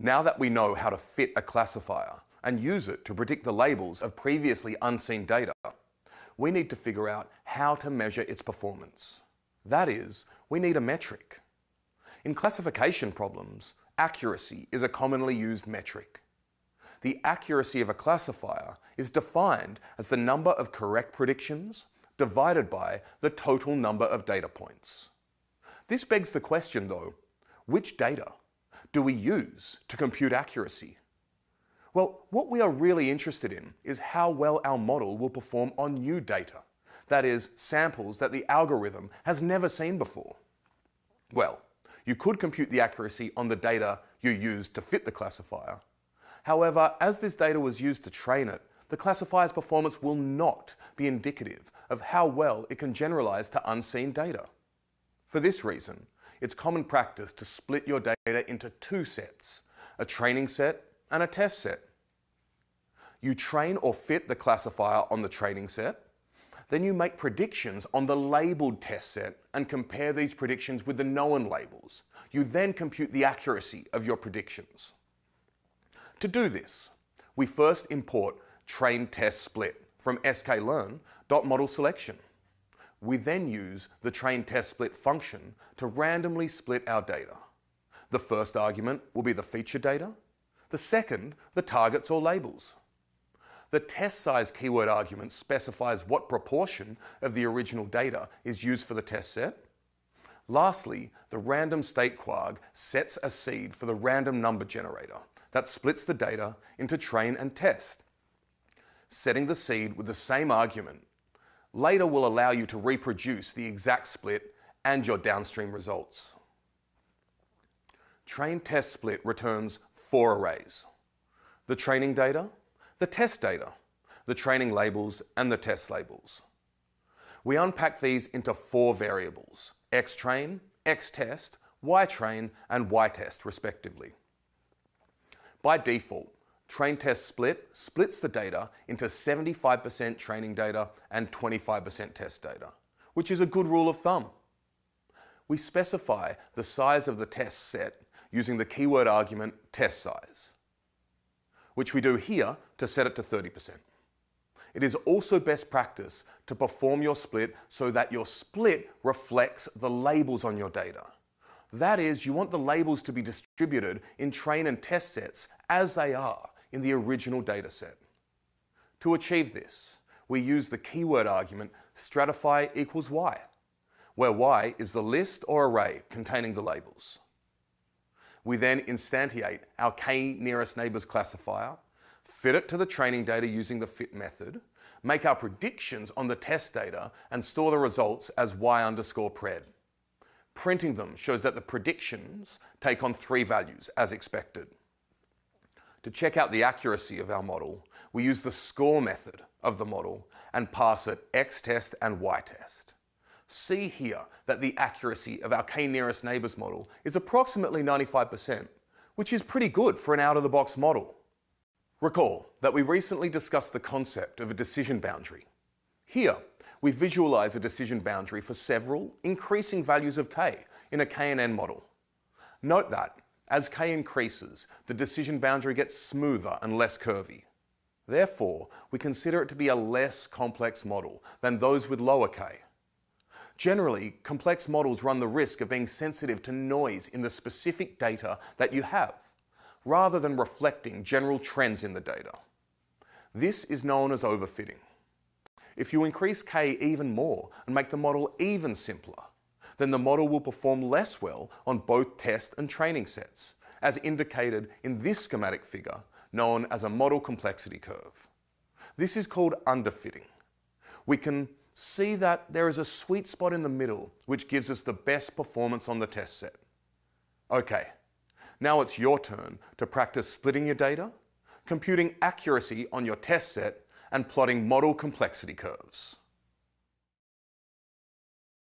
Now that we know how to fit a classifier and use it to predict the labels of previously unseen data, we need to figure out how to measure its performance. That is, we need a metric. In classification problems, accuracy is a commonly used metric. The accuracy of a classifier is defined as the number of correct predictions divided by the total number of data points. This begs the question though, which data do we use to compute accuracy? Well, what we are really interested in is how well our model will perform on new data, that is, samples that the algorithm has never seen before. Well, you could compute the accuracy on the data you used to fit the classifier. However, as this data was used to train it, the classifier's performance will not be indicative of how well it can generalize to unseen data. For this reason, it's common practice to split your data into two sets, a training set and a test set. You train or fit the classifier on the training set, then you make predictions on the labelled test set and compare these predictions with the known labels. You then compute the accuracy of your predictions. To do this, we first import train-test-split from sklearn.model-selection. We then use the train-test-split function to randomly split our data. The first argument will be the feature data, the second, the targets or labels. The test size keyword argument specifies what proportion of the original data is used for the test set. Lastly, the random state quarg sets a seed for the random number generator that splits the data into train and test, setting the seed with the same argument. Later will allow you to reproduce the exact split and your downstream results. Train test split returns four arrays: the training data, the test data, the training labels, and the test labels. We unpack these into four variables: xtrain, xtest, ytrain, and ytest respectively. By default, train test split splits the data into 75% training data and 25% test data, which is a good rule of thumb. We specify the size of the test set using the keyword argument test size, which we do here to set it to 30%. It is also best practice to perform your split so that your split reflects the labels on your data. That is, you want the labels to be distributed in train and test sets as they are in the original data set. To achieve this, we use the keyword argument stratify equals y, where y is the list or array containing the labels. We then instantiate our k-nearest neighbors classifier, fit it to the training data using the fit method, make our predictions on the test data, and store the results as y_pred. Printing them shows that the predictions take on three values as expected. To check out the accuracy of our model, we use the score method of the model and pass it xtest and ytest. See here that the accuracy of our k-nearest neighbors model is approximately 95%, which is pretty good for an out-of-the-box model. Recall that we recently discussed the concept of a decision boundary. Here, we visualize a decision boundary for several increasing values of k in a KNN model. Note that, as k increases, the decision boundary gets smoother and less curvy. Therefore, we consider it to be a less complex model than those with lower k. Generally, complex models run the risk of being sensitive to noise in the specific data that you have, rather than reflecting general trends in the data. This is known as overfitting. If you increase k even more and make the model even simpler, then the model will perform less well on both test and training sets, as indicated in this schematic figure known as a model complexity curve. This is called underfitting. We can see that there is a sweet spot in the middle which gives us the best performance on the test set. Okay, now it's your turn to practice splitting your data, computing accuracy on your test set, and plotting model complexity curves.